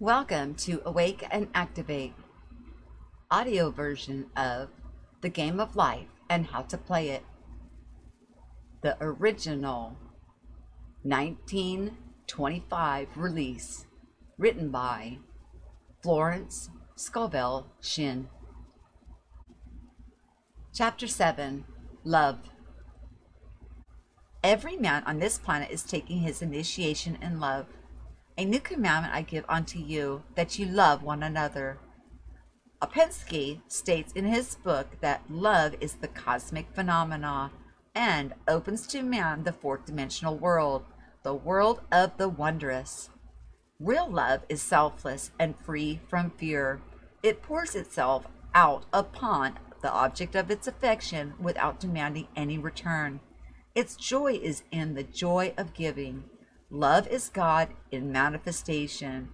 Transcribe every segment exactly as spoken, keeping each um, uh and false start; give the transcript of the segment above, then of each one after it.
Welcome to Awake and Activate, audio version of The Game of Life and How to Play It, the original nineteen twenty-five release, written by Florence Scovel Shinn. Chapter seven, Love. Every man on this planet is taking his initiation in love. A new commandment I give unto you, that you love one another. Opensky states in his book that love is the cosmic phenomena and opens to man the fourth dimensional world, the world of the wondrous. Real love is selfless and free from fear. It pours itself out upon the object of its affection without demanding any return. Its joy is in the joy of giving. Love is God in manifestation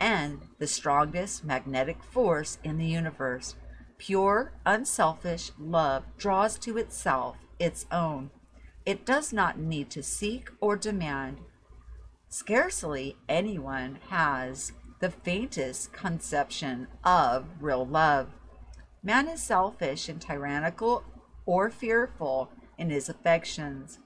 and the strongest magnetic force in the universe. Pure, unselfish love draws to itself its own. It does not need to seek or demand. Scarcely anyone has the faintest conception of real love. Man is selfish and tyrannical or fearful in his affections,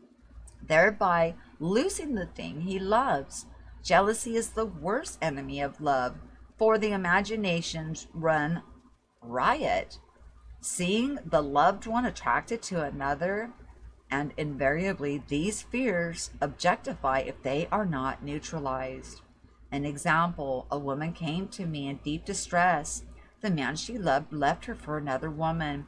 thereby losing the thing he loves. Jealousy is the worst enemy of love, for the imaginations run riot, seeing the loved one attracted to another, and invariably these fears objectify if they are not neutralized. An example: a woman came to me in deep distress. The man she loved left her for another woman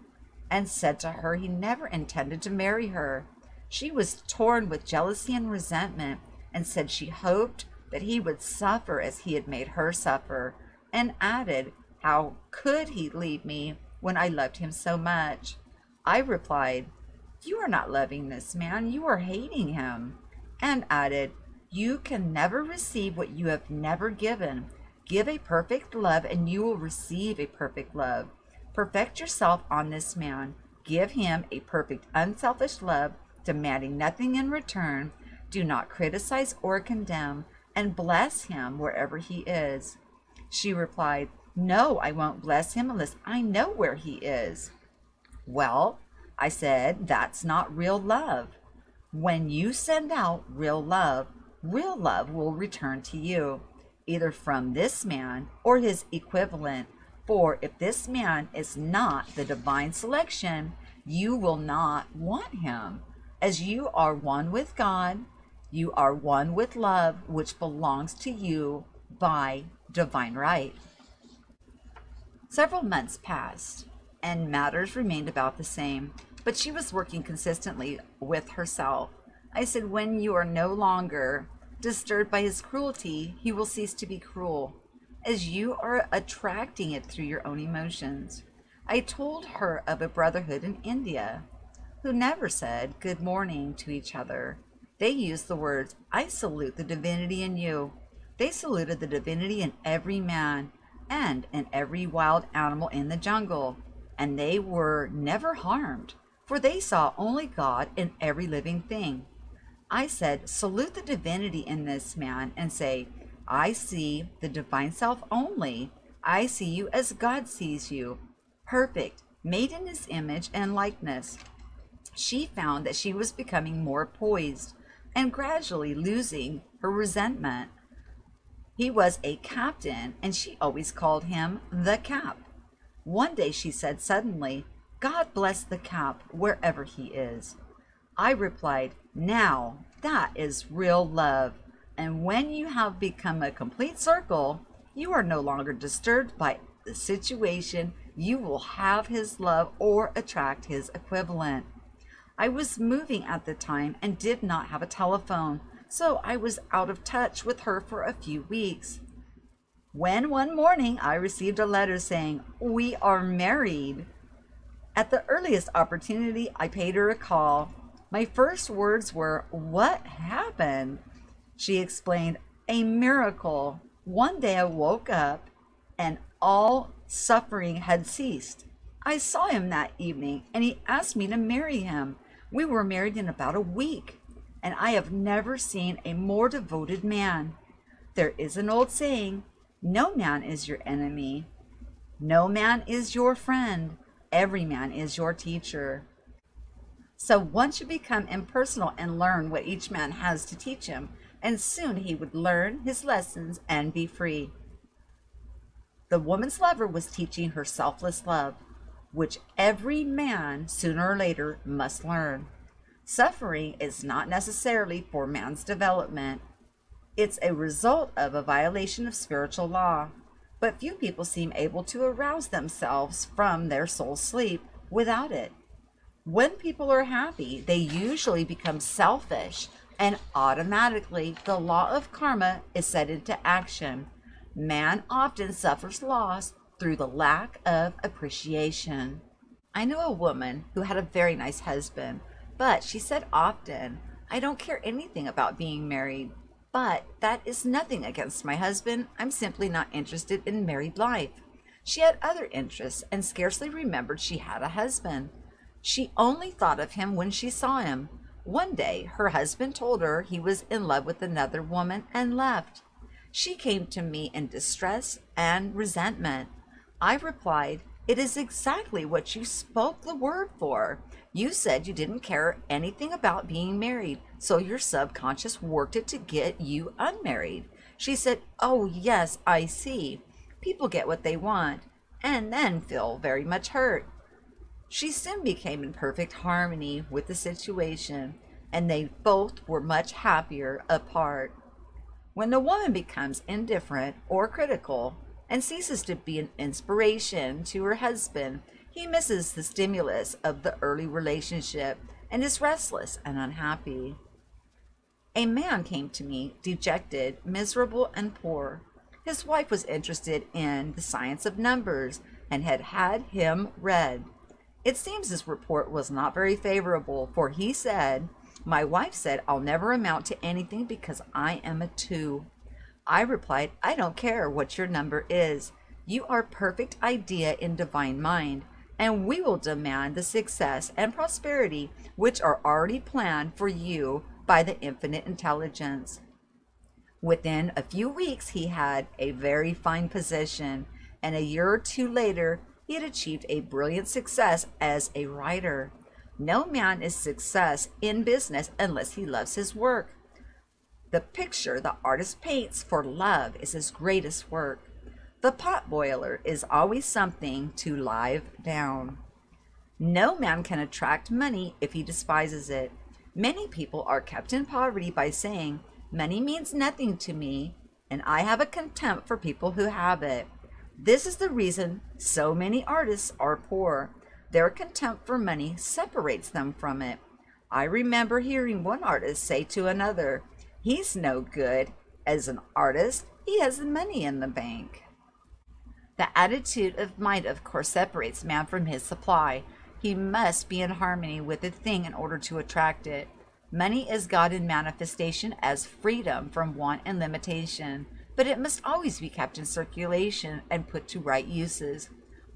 and said to her he never intended to marry her. She was torn with jealousy and resentment and said she hoped that he would suffer as he had made her suffer, and added, "How could he leave me when I loved him so much?" I replied, "You are not loving this man, you are hating him," and added, "You can never receive what you have never given. Give a perfect love and you will receive a perfect love. Perfect yourself on this man. Give him a perfect unselfish love, demanding nothing in return. Do not criticize or condemn, and bless him wherever he is." She replied, "No, I won't bless him unless I know where he is." "Well," I said, "that's not real love. When you send out real love, real love will return to you, either from this man or his equivalent, for if this man is not the divine selection, you will not want him. As you are one with God, you are one with love, which belongs to you by divine right." Several months passed, and matters remained about the same, but she was working consistently with herself. I said, "When you are no longer disturbed by his cruelty, he will cease to be cruel, as you are attracting it through your own emotions." I told her of a brotherhood in India who never said good morning to each other. They used the words, "I salute the divinity in you." They saluted the divinity in every man and in every wild animal in the jungle, and they were never harmed, for they saw only God in every living thing. I said, "Salute the divinity in this man and say, 'I see the divine self only. I see you as God sees you, perfect, made in his image and likeness.'" She found that she was becoming more poised and gradually losing her resentment. He was a captain, and she always called him the Cap. One day she said suddenly, "God bless the Cap wherever he is." I replied, "Now that is real love, and when you have become a complete circle, you are no longer disturbed by the situation. You will have his love or attract his equivalent." I was moving at the time and did not have a telephone, so I was out of touch with her for a few weeks, when one morning I received a letter saying, "We are married." At the earliest opportunity, I paid her a call. My first words were, "What happened?" She explained, "A miracle. One day I woke up and all suffering had ceased. I saw him that evening and he asked me to marry him. We were married in about a week, and I have never seen a more devoted man." There is an old saying, No man is your enemy. No man is your friend. Every man is your teacher. So one should become impersonal and learn what each man has to teach him, and soon he would learn his lessons and be free. The woman's lover was teaching her selfless love, which every man sooner or later must learn. Suffering is not necessarily for man's development. It's a result of a violation of spiritual law, but few people seem able to arouse themselves from their soul sleep without it. When people are happy, they usually become selfish, and automatically the law of karma is set into action. Man often suffers loss through the lack of appreciation. I know a woman who had a very nice husband, but she said often, "I don't care anything about being married, but that is nothing against my husband. I'm simply not interested in married life." She had other interests and scarcely remembered she had a husband. She only thought of him when she saw him. One day, her husband told her he was in love with another woman and left. She came to me in distress and resentment. I replied, "It is exactly what you spoke the word for. You said you didn't care anything about being married, so your subconscious worked it to get you unmarried." She said, "Oh yes, I see. People get what they want and then feel very much hurt." She soon became in perfect harmony with the situation, and they both were much happier apart. When the woman becomes indifferent or critical, and ceases to be an inspiration to her husband, he misses the stimulus of the early relationship and is restless and unhappy. A man came to me, dejected, miserable, and poor. His wife was interested in the science of numbers and had had him read. It seems his report was not very favorable, for he said, "My wife said I'll never amount to anything because I am a two." I replied, "I don't care what your number is. You are perfect idea in divine mind, and we will demand the success and prosperity which are already planned for you by the infinite intelligence." Within a few weeks, he had a very fine position, and a year or two later, he had achieved a brilliant success as a writer. No man is success in business unless he loves his work. The picture the artist paints for love is his greatest work. The potboiler is always something to live down. No man can attract money if he despises it. Many people are kept in poverty by saying, "Money means nothing to me," and I have a contempt for people who have it. This is the reason so many artists are poor. Their contempt for money separates them from it. I remember hearing one artist say to another, "He's no good. As an artist, he has the money in the bank." The attitude of mind, of course, separates man from his supply. He must be in harmony with the thing in order to attract it. Money is God in manifestation as freedom from want and limitation, but it must always be kept in circulation and put to right uses.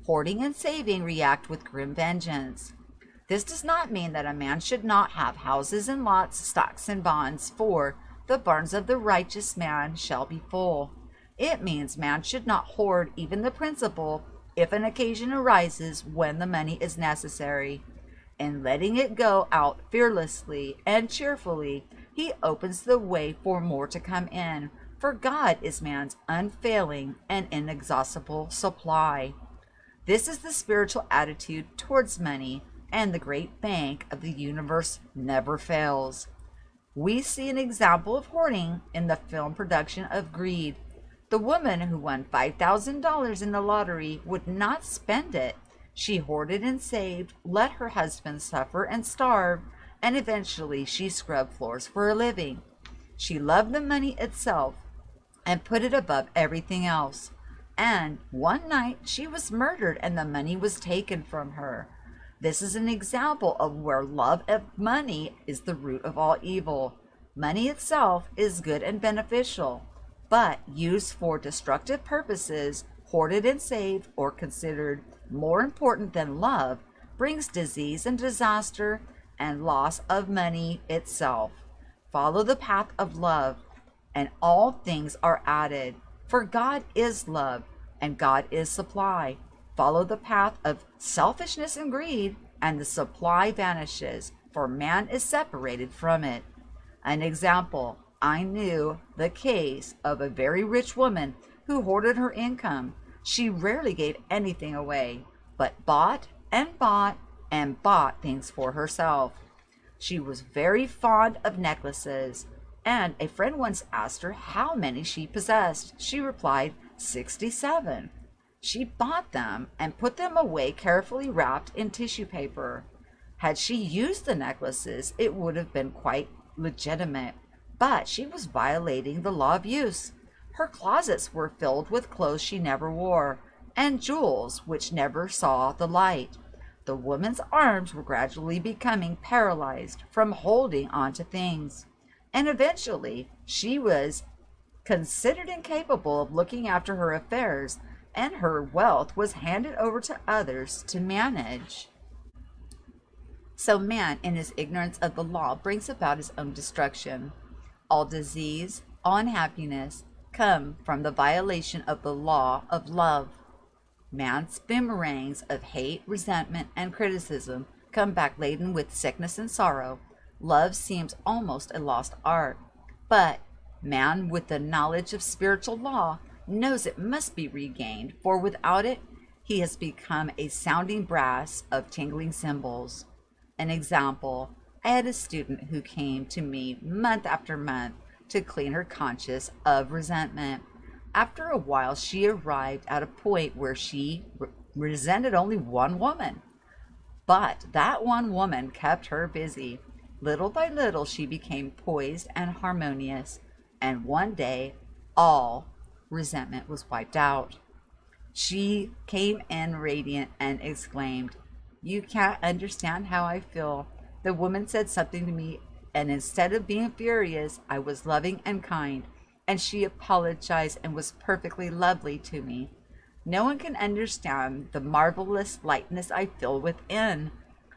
Hoarding and saving react with grim vengeance. This does not mean that a man should not have houses and lots, stocks and bonds, for the barns of the righteous man shall be full. It means man should not hoard even the principal if an occasion arises when the money is necessary. In letting it go out fearlessly and cheerfully, he opens the way for more to come in, for God is man's unfailing and inexhaustible supply. This is the spiritual attitude towards money, and the great bank of the universe never fails. We see an example of hoarding in the film production of Greed. The woman who won five thousand dollars in the lottery would not spend it. She hoarded and saved, let her husband suffer and starve, and eventually she scrubbed floors for a living. She loved the money itself and put it above everything else. And one night she was murdered and the money was taken from her. This is an example of where love of money is the root of all evil. Money itself is good and beneficial, but used for destructive purposes, hoarded and saved, or considered more important than love, brings disease and disaster and loss of money itself. Follow the path of love, and all things are added. For God is love, and God is supply. Follow the path of selfishness and greed, and the supply vanishes, for man is separated from it. An example, I knew the case of a very rich woman who hoarded her income. She rarely gave anything away, but bought and bought and bought things for herself. She was very fond of necklaces, and a friend once asked her how many she possessed. She replied, sixty-seven. She bought them and put them away carefully wrapped in tissue paper. Had she used the necklaces, it would have been quite legitimate, but she was violating the law of use. Her closets were filled with clothes she never wore, and jewels which never saw the light. The woman's arms were gradually becoming paralyzed from holding onto things, and eventually she was considered incapable of looking after her affairs, and her wealth was handed over to others to manage. So man, in his ignorance of the law, brings about his own destruction. All disease, all unhappiness, come from the violation of the law of love. Man's boomerangs of hate, resentment, and criticism come back laden with sickness and sorrow. Love seems almost a lost art, but man, with the knowledge of spiritual law, knows it must be regained, for without it, he has become a sounding brass of tingling cymbals. An example, I had a student who came to me month after month to clean her conscience of resentment. After a while, she arrived at a point where she re resented only one woman. But that one woman kept her busy. Little by little, she became poised and harmonious, and one day, all resentment was wiped out. She came in radiant and exclaimed, "You can't understand how I feel. The woman said something to me, and instead of being furious, I was loving and kind, and she apologized and was perfectly lovely to me. No one can understand the marvelous lightness I feel within.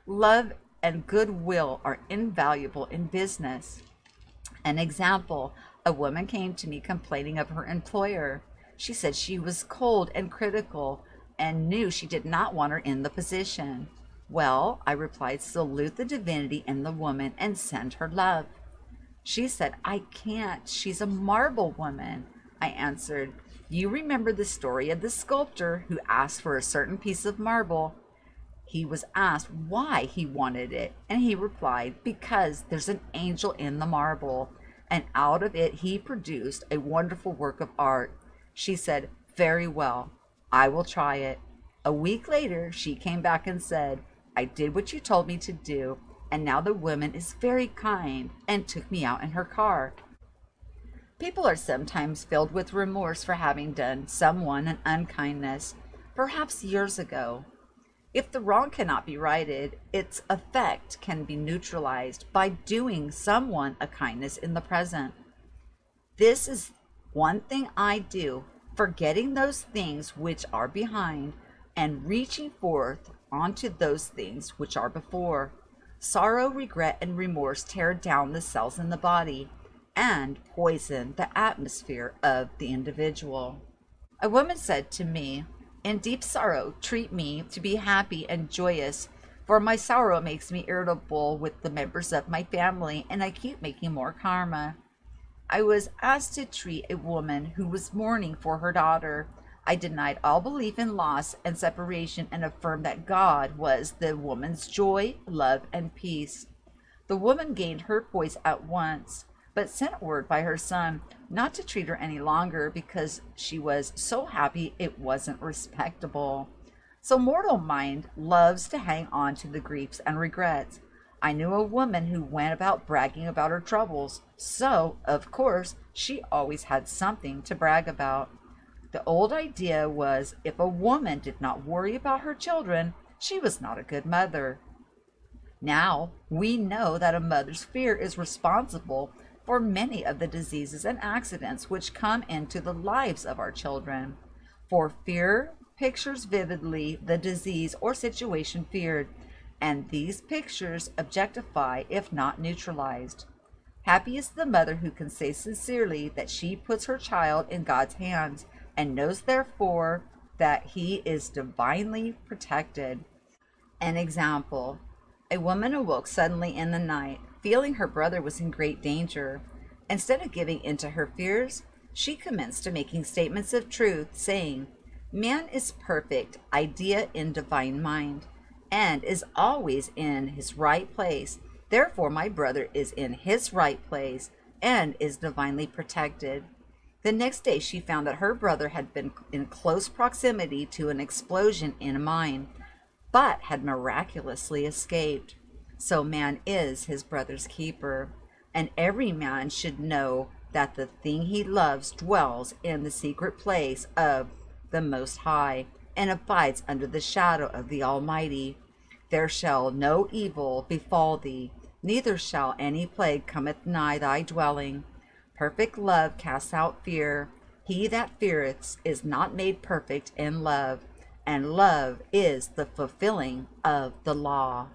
Love and goodwill are invaluable in business." An example, a woman came to me complaining of her employer. She said she was cold and critical and knew she did not want her in the position. "Well," I replied, "salute the divinity in the woman and send her love." She said, "I can't. She's a marble woman." I answered, "You remember the story of the sculptor who asked for a certain piece of marble. He was asked why he wanted it, and he replied, because there's an angel in the marble, and out of it he produced a wonderful work of art." She said, "Very well, I will try it." A week later, she came back and said, "I did what you told me to do, and now the woman is very kind and took me out in her car." People are sometimes filled with remorse for having done someone an unkindness, perhaps years ago. If the wrong cannot be righted, its effect can be neutralized by doing someone a kindness in the present. This is one thing I do, forgetting those things which are behind, and reaching forth onto those things which are before. Sorrow, regret, and remorse tear down the cells in the body and poison the atmosphere of the individual. A woman said to me, "In deep sorrow, treat me to be happy and joyous, for my sorrow makes me irritable with the members of my family, and I keep making more karma." I was asked to treat a woman who was mourning for her daughter. I denied all belief in loss and separation and affirmed that God was the woman's joy, love, and peace. The woman gained her poise at once, but sent word by her son not to treat her any longer because she was so happy it wasn't respectable. So mortal mind loves to hang on to the griefs and regrets. I knew a woman who went about bragging about her troubles, so, of course, she always had something to brag about. The old idea was, if a woman did not worry about her children, she was not a good mother. Now we know that a mother's fear is responsible for many of the diseases and accidents which come into the lives of our children. For fear pictures vividly the disease or situation feared, and these pictures objectify if not neutralized. Happy is the mother who can say sincerely that she puts her child in God's hands and knows therefore that he is divinely protected. An example. A woman awoke suddenly in the night, feeling her brother was in great danger. Instead of giving in to her fears, she commenced to making statements of truth, saying, "Man is perfect, idea in divine mind, and is always in his right place. Therefore, my brother is in his right place and is divinely protected." The next day, she found that her brother had been in close proximity to an explosion in a mine, but had miraculously escaped. So man is his brother's keeper, and every man should know that the thing he loves dwells in the secret place of the Most High and abides under the shadow of the Almighty. There shall no evil befall thee, neither shall any plague cometh nigh thy dwelling. Perfect love casts out fear. He that feareth is not made perfect in love, and love is the fulfilling of the law.